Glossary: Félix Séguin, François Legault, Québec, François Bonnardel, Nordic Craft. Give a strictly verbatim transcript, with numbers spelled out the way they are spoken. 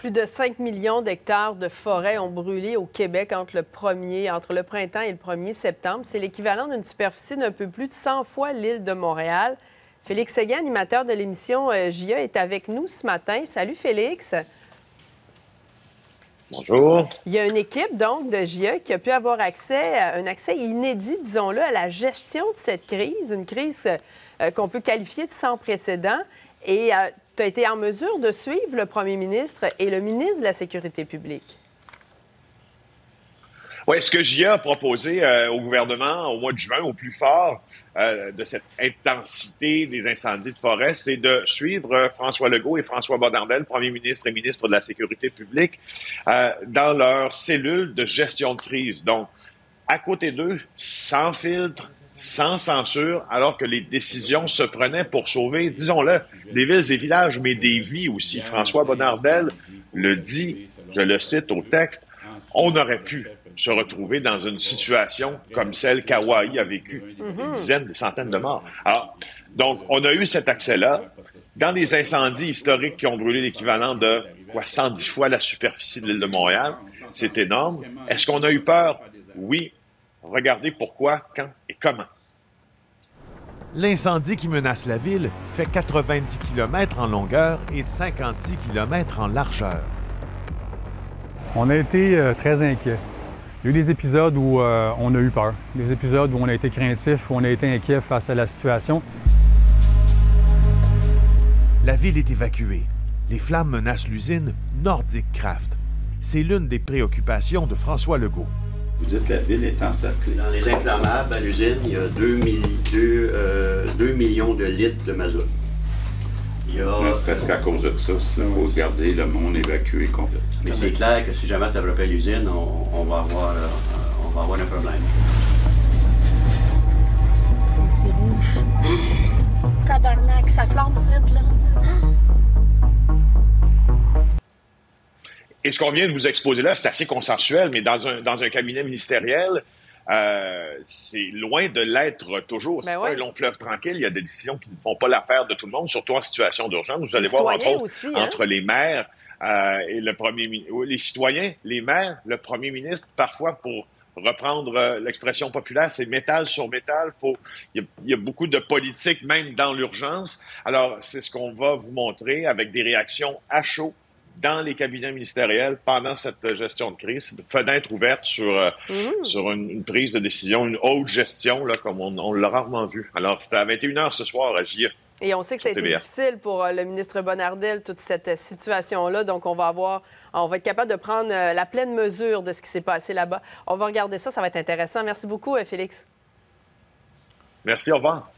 Plus de cinq millions d'hectares de forêts ont brûlé au Québec entre le, premier, entre le printemps et le premier septembre. C'est l'équivalent d'une superficie d'un peu plus de cent fois l'île de Montréal. Félix Séguin, animateur de l'émission J A, est avec nous ce matin. Salut, Félix. Bonjour. Il y a une équipe, donc, de J A qui a pu avoir accès, à un accès inédit, disons-le, à la gestion de cette crise, une crise euh, qu'on peut qualifier de sans précédent. Et euh, tu as été en mesure de suivre le premier ministre et le ministre de la Sécurité publique. Oui, ce que J A a proposé euh, au gouvernement au mois de juin, au plus fort euh, de cette intensité des incendies de forêt, c'est de suivre euh, François Legault et François Bonnardel, premier ministre et ministre de la Sécurité publique, euh, dans leur cellule de gestion de crise. Donc, à côté d'eux, sans filtre, sans censure, alors que les décisions se prenaient pour sauver, disons-le, des villes et villages, mais des vies aussi. François Bonnardel le dit, je le cite au texte, on aurait pu se retrouver dans une situation comme celle qu'Hawaï a vécue, mm-hmm. des dizaines, des centaines de morts. Alors, donc, on a eu cet accès-là. Dans les incendies historiques qui ont brûlé l'équivalent de quoi, cent dix fois la superficie de l'île de Montréal, c'est énorme. Est-ce qu'on a eu peur? Oui. Regardez pourquoi, quand et comment. L'incendie qui menace la ville fait quatre-vingt-dix kilomètres en longueur et cinquante-six kilomètres en largeur. On a été euh, très inquiets. Il y a eu des épisodes où euh, on a eu peur, des épisodes où on a été craintif, où on a été inquiet face à la situation. La ville est évacuée. Les flammes menacent l'usine Nordic Craft. C'est l'une des préoccupations de François Legault. Vous dites que la ville est encerclée. Dans les inflammables, à l'usine, il y a deux millions de litres de mazout. Il y a... Non, c'est parce qu'à cause de ça, il faut garder le monde évacué complètement. Mais c'est clair que si jamais ça bloquait l'usine, on, on va avoir, euh, on va avoir un problème. C'est rouge. Cabarnac, ça flambe vite, là. Et ce qu'on vient de vous exposer là, c'est assez consensuel, mais dans un, dans un cabinet ministériel, euh, c'est loin de l'être toujours. C'est ben pas ouais. un long fleuve tranquille. Il y a des décisions qui ne font pas l'affaire de tout le monde, surtout en situation d'urgence. Vous allez les voir, entre autres, aussi, hein? entre les maires euh, et le premier ministre. Les citoyens, les maires, le premier ministre, parfois, pour reprendre euh, l'expression populaire, c'est métal sur métal. Faut... Il, y a, il y a beaucoup de politique, même dans l'urgence. Alors, c'est ce qu'on va vous montrer avec des réactions à chaud dans les cabinets ministériels pendant cette gestion de crise, une fenêtre ouverte sur, mmh. sur une, une prise de décision, une haute gestion, là, comme on, on l'a rarement vu. Alors, c'était à vingt et une heures ce soir à J A. Et on sait que ça a été difficile pour le ministre Bonnardel, toute cette situation-là. Donc, on va avoir, on va être capable de prendre la pleine mesure de ce qui s'est passé là-bas. On va regarder ça, ça va être intéressant. Merci beaucoup, Félix. Merci, au revoir.